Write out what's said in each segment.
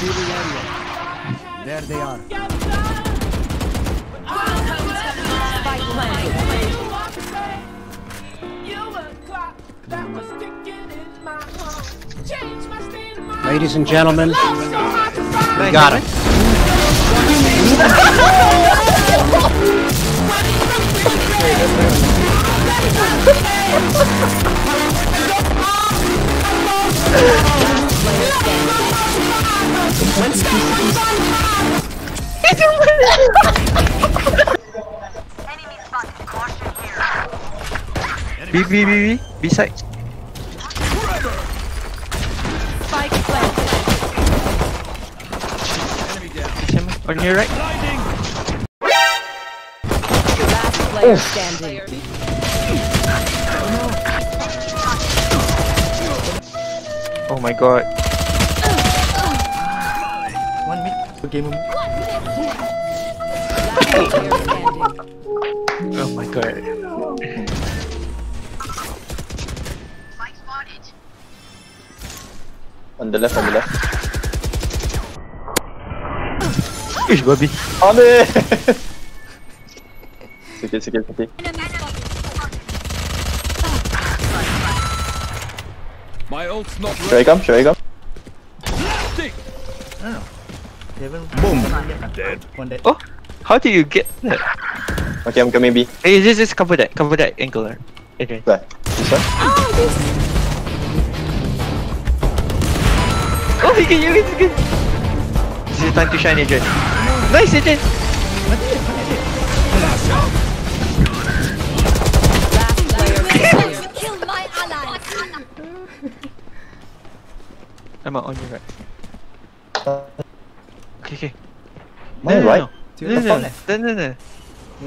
see the area. There they are. Ladies and gentlemen, they got it. B side. Spike planted. Enemy down. On your right. Last player standing. Oh my god. 1 minute. Okay, move. Oh my god. On the left, on the left. Ish, babi. On it! It's okay. My ult's not ready. Should I come? Oh. Boom. Dead. One dead. Oh, how do you get that? Okay, I'm coming B. Hey, just cover that. Cover that ankle there. Okay. Where? This one? Oh, this! Oh, he can. This is time to shine, Adrian. Nice, Adrian! Last player kill my ally. I'm on your right. Okay. My right? No. Yeah,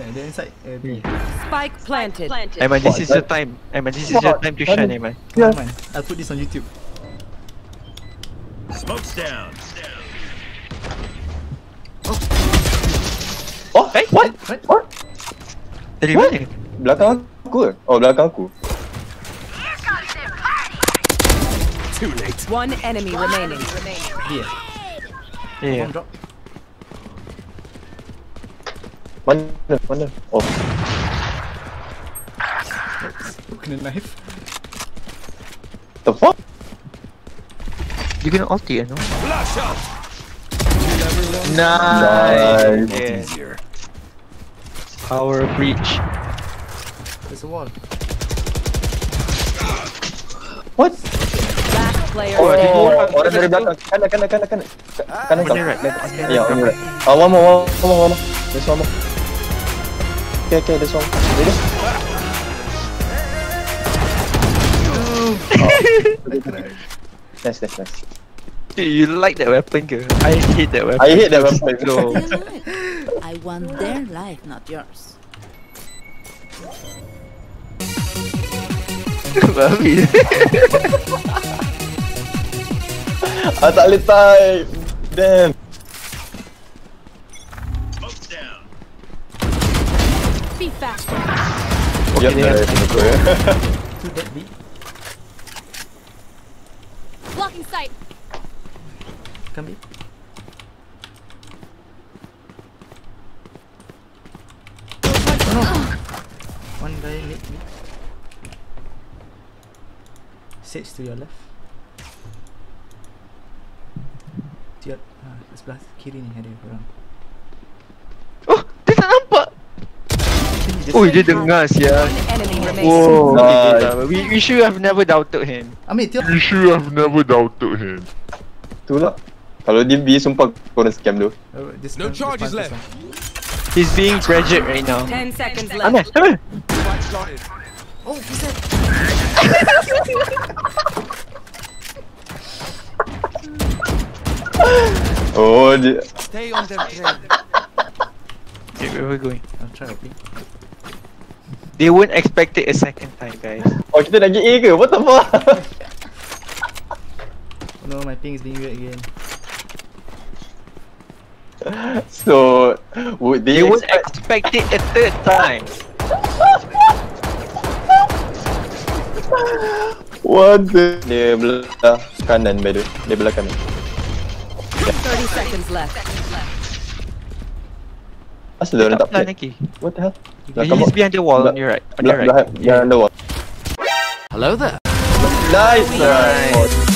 they're inside B. Spike planted. Ayman, this is your time. To shine, Ayman. Yeah. I'll put this on YouTube. Smoke's down. Oh, hey, what? What? Belakang aku. Oh, belakang aku. Too late. One enemy remaining. Yeah. One. Oh. Broken knife. The fuck? You can ult here, no? Flash out. Nice. Yeah. Power breach. There's a wall. What? Last player. Oh, dari belakang. Kanan. Yeah, on your right. Oh, one more. There's one more. Okay, this one. Ready? Nice. Dude, you like that weapon, girl? I hate that weapon. No. I want their life, not yours. Babi. I tak boleh type. Damn. Smoke down. Be fast. Okay, yeah. Blocking sight. Come be. One guy hit me. Sits to your left. To your sebelah kiri ni ada orang. Oh, dia tak nampak. Oh, dia dengar siap. Whoa, nice. We should have never doubted him. Itulah. Kalau dia B, sumpah korang scam tu. No charges left. He's being pressured right now. 10 seconds left. Ameh. Oh, he's dead. Oh, dia. Stay on their trail. Okay, where are we going? I'm trying to ping. They won't expect it a second time, guys. Oh, kita nak get A ke? What the fuck? Oh no, my ping is being weird again. So, would they won't expect it a third time. What the? Dia belah kanan, by the way. 30 seconds left. That's the one top plan, Nicky. What the hell? He's behind the wall on your right. Behind the wall. Hello there. Nice.